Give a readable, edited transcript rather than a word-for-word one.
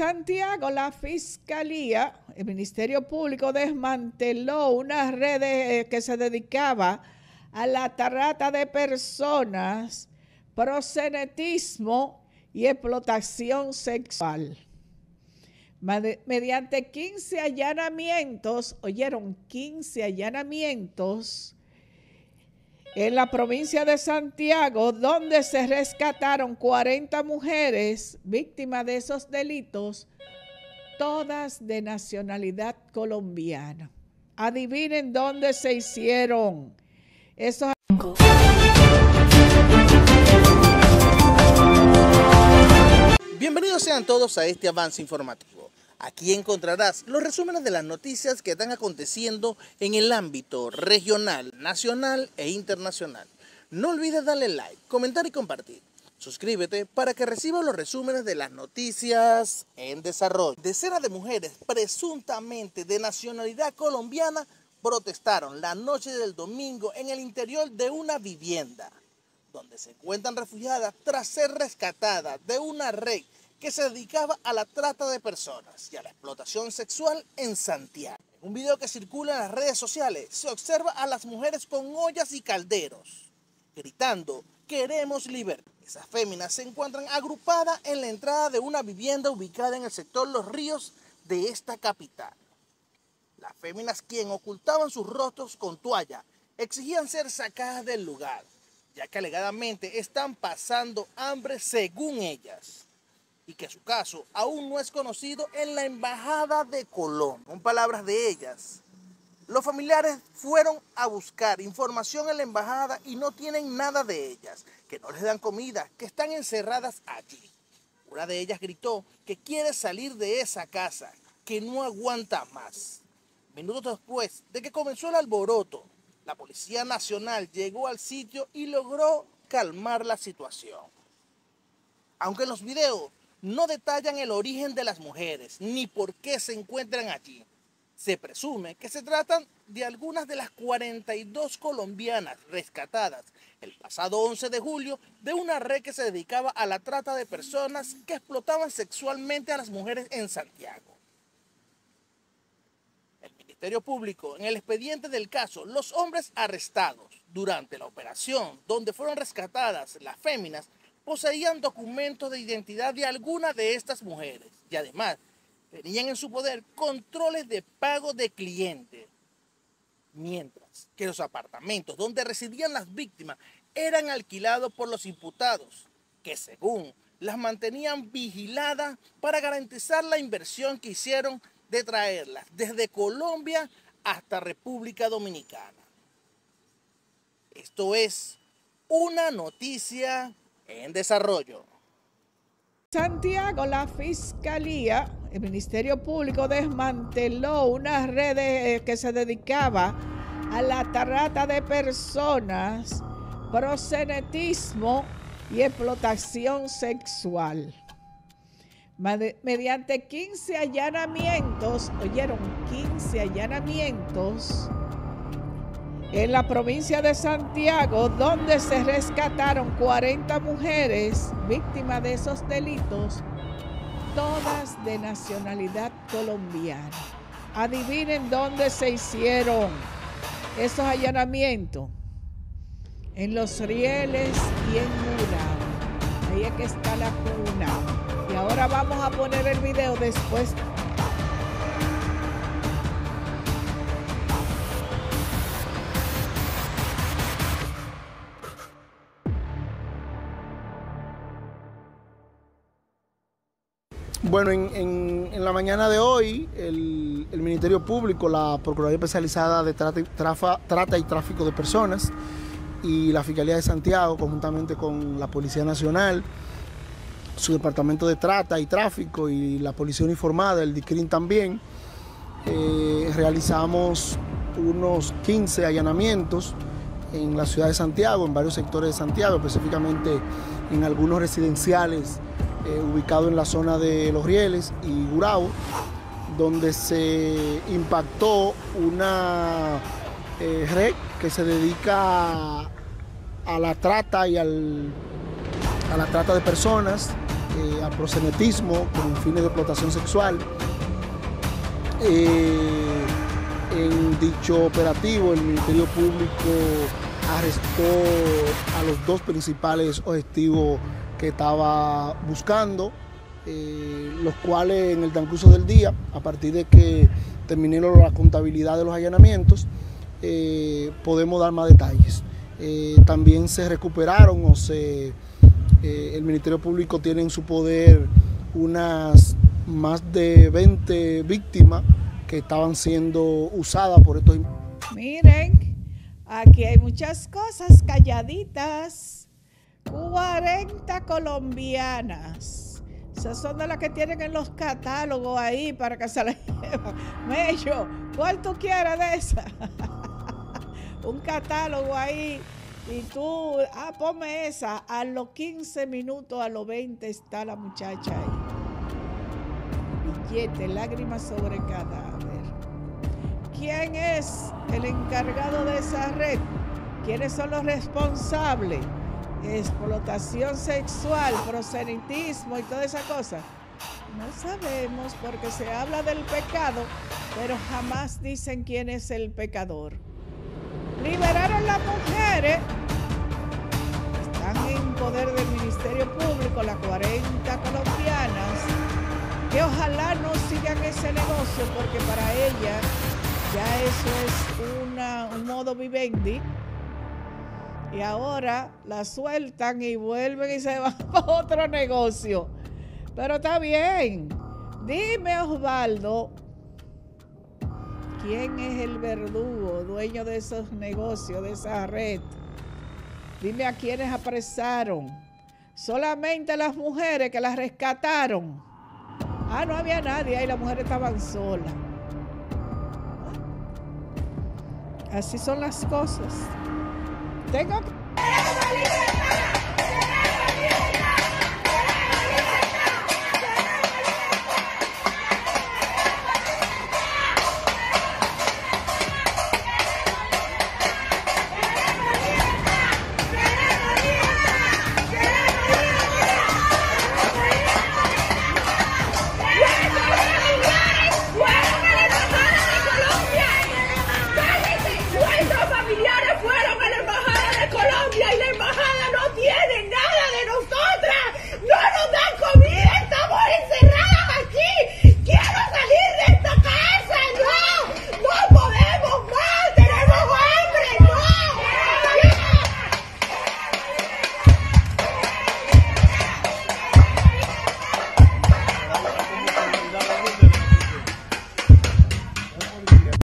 Santiago, la Fiscalía, el Ministerio Público desmanteló una red que se dedicaba a la trata de personas, proxenetismo y explotación sexual. Mediante 15 allanamientos, oyeron, 15 allanamientos en la provincia de Santiago, donde se rescataron 40 mujeres víctimas de esos delitos, todas de nacionalidad colombiana. Adivinen dónde se hicieron esos... Bienvenidos sean todos a este avance informativo. Aquí encontrarás los resúmenes de las noticias que están aconteciendo en el ámbito regional, nacional e internacional. No olvides darle like, comentar y compartir. Suscríbete para que recibas los resúmenes de las noticias en desarrollo. Decenas de mujeres presuntamente de nacionalidad colombiana protestaron la noche del domingo en el interior de una vivienda, donde se encuentran refugiadas tras ser rescatadas de una red que se dedicaba a la trata de personas y a la explotación sexual en Santiago. En un video que circula en las redes sociales se observa a las mujeres con ollas y calderos, gritando "queremos libertad". Esas féminas se encuentran agrupadas en la entrada de una vivienda ubicada en el sector Los Ríos de esta capital. Las féminas, quien ocultaban sus rostros con toalla, exigían ser sacadas del lugar, ya que alegadamente están pasando hambre según ellas, y que su caso aún no es conocido en la Embajada de Colombia. Con palabras de ellas, los familiares fueron a buscar información en la Embajada y no tienen nada de ellas, que no les dan comida, que están encerradas allí. Una de ellas gritó que quiere salir de esa casa, que no aguanta más. Minutos después de que comenzó el alboroto, la Policía Nacional llegó al sitio y logró calmar la situación. Aunque los videos no detallan el origen de las mujeres ni por qué se encuentran allí, se presume que se tratan de algunas de las 42 colombianas rescatadas el pasado 11 de julio de una red que se dedicaba a la trata de personas que explotaban sexualmente a las mujeres en Santiago. El Ministerio Público, en el expediente del caso, los hombres arrestados durante la operación donde fueron rescatadas las féminas poseían documentos de identidad de alguna de estas mujeres y además tenían en su poder controles de pago de clientes, mientras que los apartamentos donde residían las víctimas eran alquilados por los imputados, que según las mantenían vigiladas para garantizar la inversión que hicieron de traerlas desde Colombia hasta República Dominicana. Esto es una noticia en desarrollo. Santiago, la Fiscalía, el Ministerio Público desmanteló una red que se dedicaba a la trata de personas, proxenetismo y explotación sexual. Mediante 15 allanamientos, oyeron, 15 allanamientos en la provincia de Santiago, donde se rescataron 40 mujeres víctimas de esos delitos, todas de nacionalidad colombiana. Adivinen dónde se hicieron esos allanamientos, en Los Rieles y en Gurabo. Ahí es que está la cuna. Y ahora vamos a poner el video después. Bueno, en la mañana de hoy, el Ministerio Público, la Procuraduría Especializada de Trata y Tráfico de Personas y la Fiscalía de Santiago, conjuntamente con la Policía Nacional, su departamento de trata y tráfico y la policía uniformada, el DICRIN también, realizamos unos 15 allanamientos en la ciudad de Santiago, en varios sectores de Santiago, específicamente en algunos residenciales ubicados en la zona de Los Rieles y Gurabo, donde se impactó una red que se dedica a la trata de personas, a proxenetismo con fines de explotación sexual. En dicho operativo, el Ministerio Público arrestó a los dos principales objetivos que estaba buscando, los cuales en el transcurso del día, a partir de que terminaron la contabilidad de los allanamientos, podemos dar más detalles. También se recuperaron, el Ministerio Público tiene en su poder unas más de 20 víctimas que estaban siendo usadas por estos. Miren, aquí hay muchas cosas calladitas, 40 colombianas, esas son de las que tienen en los catálogos ahí para que se las lleven. Mello, ¿cuál tú quieres de esa? Un catálogo ahí y tú, ponme esa, a los 15 minutos, a los 20 está la muchacha ahí. Billete, lágrimas sobre cadáver. ¿Quién es el encargado de esa red? ¿Quiénes son los responsables? Explotación sexual, proselitismo y toda esa cosa. No sabemos, porque se habla del pecado, pero jamás dicen quién es el pecador. Liberaron las mujeres. Están en poder del Ministerio Público, las 40 colombianas. Que ojalá no sigan ese negocio, porque para ella ya eso es un modo vivendi. Y ahora la sueltan y vuelven y se van a otro negocio. Pero está bien. Dime, Osvaldo, ¿quién es el verdugo, dueño de esos negocios, de esa red? Dime a quiénes apresaron. Solamente las mujeres que las rescataron. No había nadie ahí, las mujeres estaban solas. Así son las cosas. Tengo